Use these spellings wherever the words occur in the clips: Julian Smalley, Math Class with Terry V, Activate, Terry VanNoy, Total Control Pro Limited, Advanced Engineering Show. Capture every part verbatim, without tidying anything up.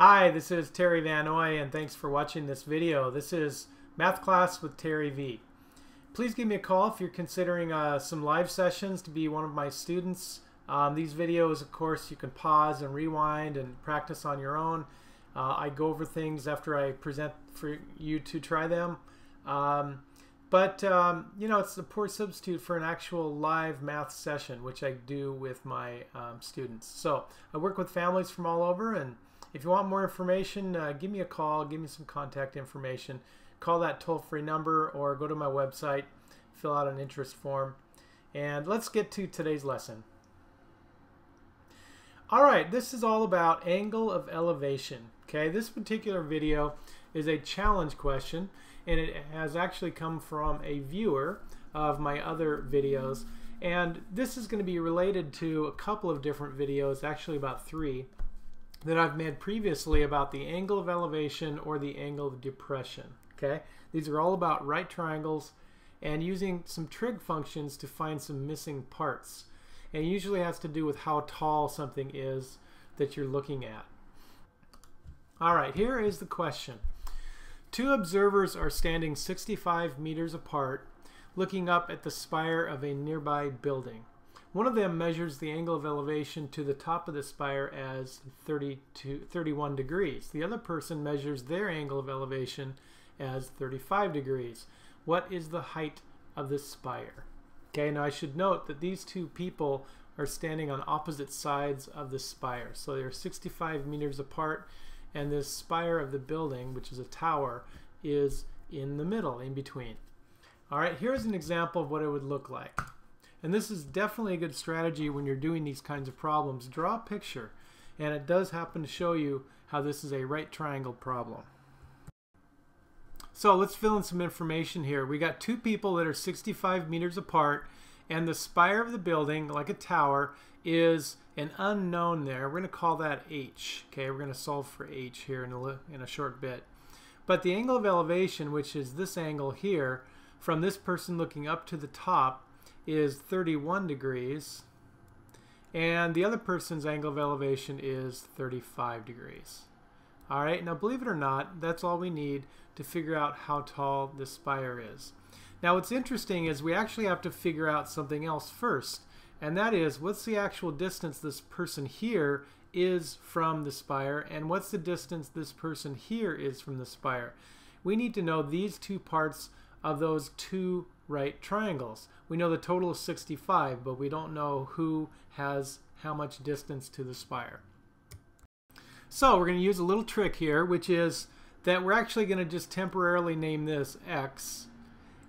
Hi, this is Terry Vanoy, and thanks for watching this video. This is Math Class with Terry V. Please give me a call if you're considering uh, some live sessions to be one of my students. Um, these videos, of course, you can pause and rewind and practice on your own. Uh, I go over things after I present for you to try them. Um, but, um, you know, it's a poor substitute for an actual live math session, which I do with my um, students. So I work with families from all over, and if you want more information, uh, give me a call, give me some contact information, call that toll-free number or go to my website, fill out an interest form, and let's get to today's lesson. All right, this is all about angle of elevation, okay? This particular video is a challenge question, and it has actually come from a viewer of my other videos, and this is going to be related to a couple of different videos, actually about three, that I've made previously about the angle of elevation or the angle of depression. Okay, these are all about right triangles and using some trig functions to find some missing parts. And it usually has to do with how tall something is that you're looking at. All right, here is the question. Two observers are standing sixty-five meters apart, looking up at the spire of a nearby building. One of them measures the angle of elevation to the top of the spire as thirty-one degrees. The other person measures their angle of elevation as thirty-five degrees. What is the height of the spire? Okay, now I should note that these two people are standing on opposite sides of the spire. So they're sixty-five meters apart, and this spire of the building, which is a tower, is in the middle, in between. All right, here's an example of what it would look like. And this is definitely a good strategy when you're doing these kinds of problems. Draw a picture, and it does happen to show you how this is a right triangle problem. So let's fill in some information here. We got two people that are sixty-five meters apart, and the spire of the building, like a tower, is an unknown there. We're going to call that H. Okay, we're going to solve for H here in a, in a short bit. But the angle of elevation, which is this angle here, from this person looking up to the top, is thirty-one degrees, and the other person's angle of elevation is thirty-five degrees. All right, now believe it or not, that's all we need to figure out how tall this spire is. Now what's interesting is we actually have to figure out something else first, and that is what's the actual distance this person here is from the spire, and what's the distance this person here is from the spire. We need to know these two parts of those two right triangles. We know the total is sixty-five, but we don't know who has how much distance to the spire. So we're going to use a little trick here, which is that we're actually going to just temporarily name this X,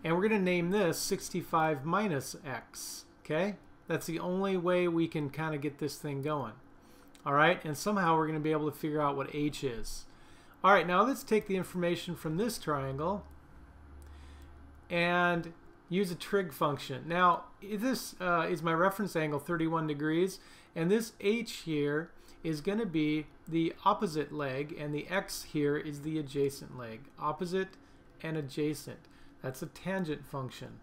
and we're going to name this sixty-five minus X. Okay, that's the only way we can kind of get this thing going. All right, and somehow we're going to be able to figure out what H is. All right, now let's take the information from this triangle and use a trig function. Now this uh, is my reference angle, thirty-one degrees, and this H here is going to be the opposite leg, and the X here is the adjacent leg. Opposite and adjacent. That's a tangent function.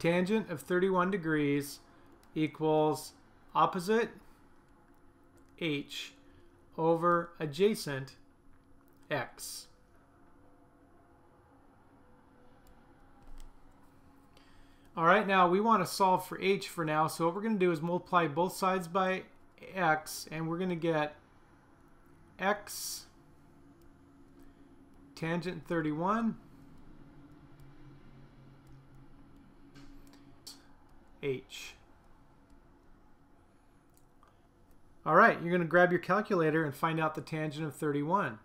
Tangent of thirty-one degrees equals opposite H over adjacent X. All right, now we want to solve for H for now, so what we're going to do is multiply both sides by X, and we're going to get X tangent thirty-one H. All right, you're going to grab your calculator and find out the tangent of thirty-one,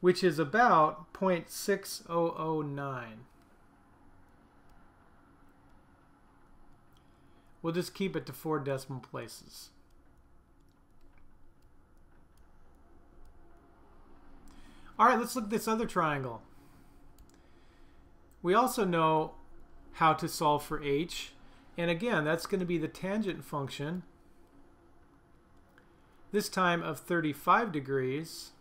which is about zero point six zero zero nine. We'll just keep it to four decimal places. All right, let's look at this other triangle. We also know how to solve for H. And again, that's going to be the tangent function, this time of thirty-five degrees.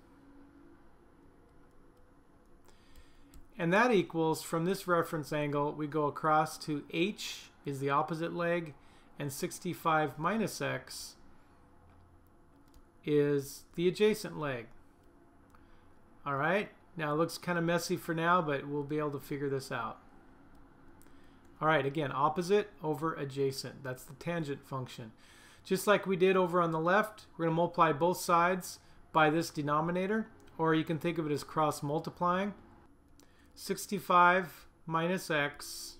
And that equals, from this reference angle, we go across to H is the opposite leg, and sixty-five minus x is the adjacent leg. All right, now it looks kind of messy for now, but we'll be able to figure this out. All right, again, opposite over adjacent. That's the tangent function. Just like we did over on the left, we're going to multiply both sides by this denominator, or you can think of it as cross multiplying. sixty-five minus x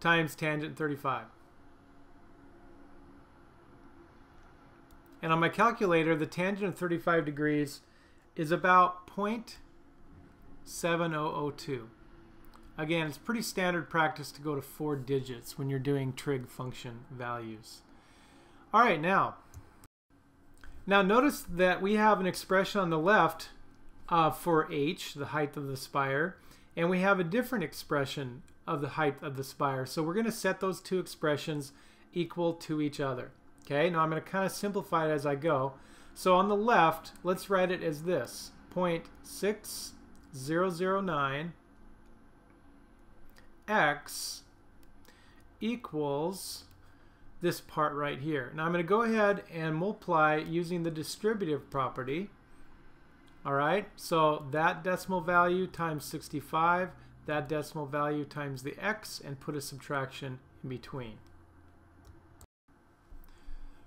times tangent thirty-five. And on my calculator, the tangent of thirty-five degrees is about zero point seven zero zero two. Again, it's pretty standard practice to go to four digits when you're doing trig function values. All right, now, now notice that we have an expression on the left uh, for h, the height of the spire, and we have a different expression of the height of the spire. So we're going to set those two expressions equal to each other. Okay, now I'm going to kind of simplify it as I go. So on the left, let's write it as this, zero point six zero zero nine x equals this part right here. Now I'm going to go ahead and multiply using the distributive property. All right, so that decimal value times sixty-five, that decimal value times the x, and put a subtraction in between.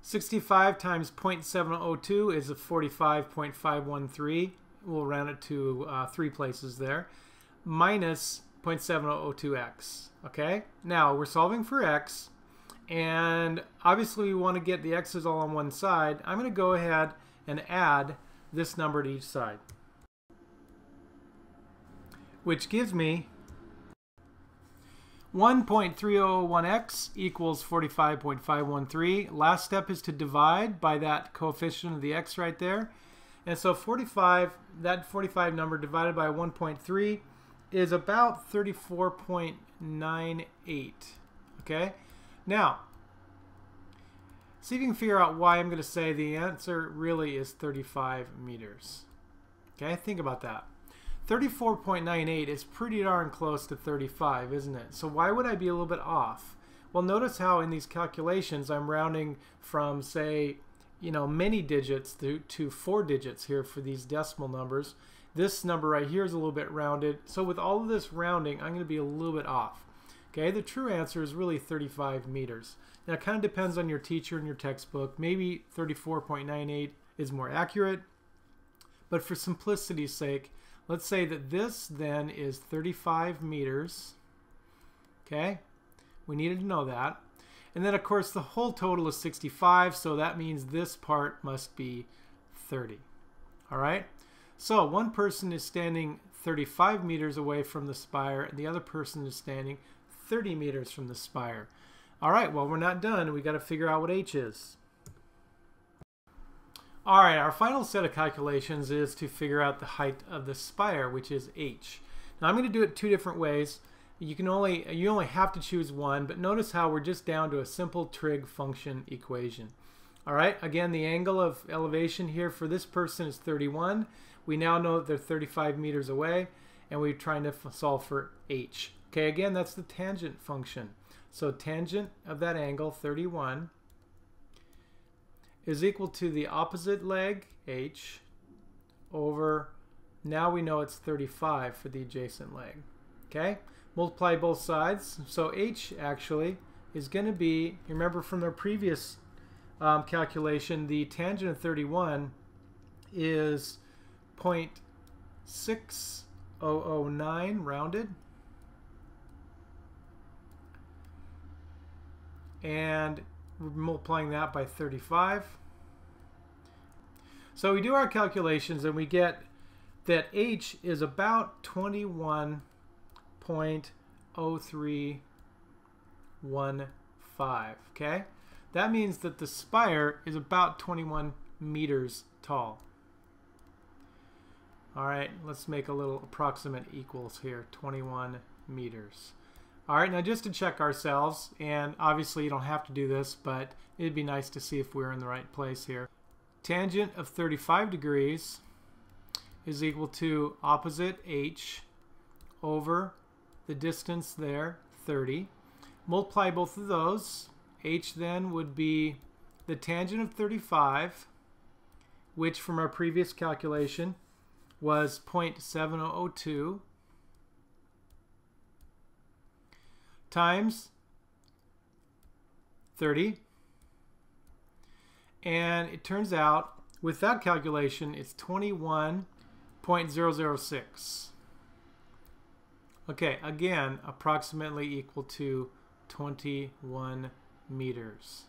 sixty-five times zero point seven zero zero two is a forty-five point five one three. We'll round it to uh, three places there, minus zero point seven zero zero two x. Okay, now we're solving for x, and obviously we want to get the x's all on one side. I'm going to go ahead and add this number to each side, which gives me one point three zero zero one x equals forty-five point five one three. Last step is to divide by that coefficient of the x right there. And so forty-five, that forty-five number divided by one point three is about thirty-four point nine eight. Okay? Now, see if you can figure out why I'm going to say the answer really is thirty-five meters. Okay? Think about that. thirty-four point nine eight is pretty darn close to thirty-five, isn't it? So why would I be a little bit off? Well, notice how in these calculations I'm rounding from, say, you know, many digits to, to four digits here for these decimal numbers. This number right here is a little bit rounded. So with all of this rounding, I'm going to be a little bit off. Okay, the true answer is really thirty-five meters. Now, it kind of depends on your teacher and your textbook. Maybe thirty-four point nine eight is more accurate, but for simplicity's sake, let's say that this then is thirty-five meters. Okay, we needed to know that. And then of course the whole total is sixty-five, so that means this part must be thirty. All right, so one person is standing thirty-five meters away from the spire, and the other person is standing thirty meters from the spire. All right, well, we're not done. We got to figure out what h is. All right, our final set of calculations is to figure out the height of the spire, which is h. Now I'm going to do it two different ways. You can only you only have to choose one, but notice how we're just down to a simple trig function equation. All right, again, the angle of elevation here for this person is thirty-one. We now know they're thirty-five meters away, and we're trying to solve for h. Okay, again, that's the tangent function. So tangent of that angle, thirty-one, is equal to the opposite leg, h, over, now we know it's thirty-five for the adjacent leg. Okay, multiply both sides. So h actually is going to be, remember from our previous um, calculation, the tangent of thirty-one is zero point six zero zero nine rounded, and we're multiplying that by thirty-five. So we do our calculations and we get that h is about twenty-one point zero three one five. Okay, that means that the spire is about twenty-one meters tall. All right, let's make a little approximate equals here, twenty-one meters. All right, now just to check ourselves, and obviously you don't have to do this, but it'd be nice to see if we're in the right place here. Tangent of thirty-five degrees is equal to opposite h over the distance there, thirty. Multiply both of those. H then would be the tangent of thirty-five, which from our previous calculation was zero point seven zero zero two, times thirty. And it turns out, with that calculation, it's twenty-one point zero zero six. Okay, again, approximately equal to twenty-one meters.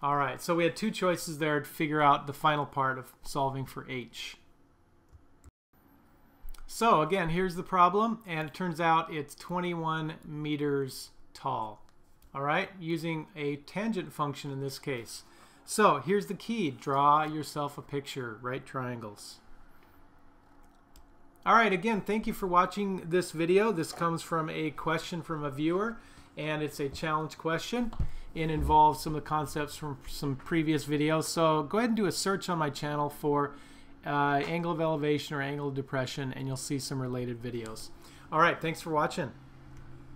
All right, so we had two choices there to figure out the final part of solving for H. So again, here's the problem, and it turns out it's twenty-one meters tall. All right, using a tangent function in this case. So here's the key, draw yourself a picture, right triangles. All right, again, thank you for watching this video. This comes from a question from a viewer, and it's a challenge question. It involves some of the concepts from some previous videos. So go ahead and do a search on my channel for uh, angle of elevation or angle of depression, and you'll see some related videos. All right, thanks for watching.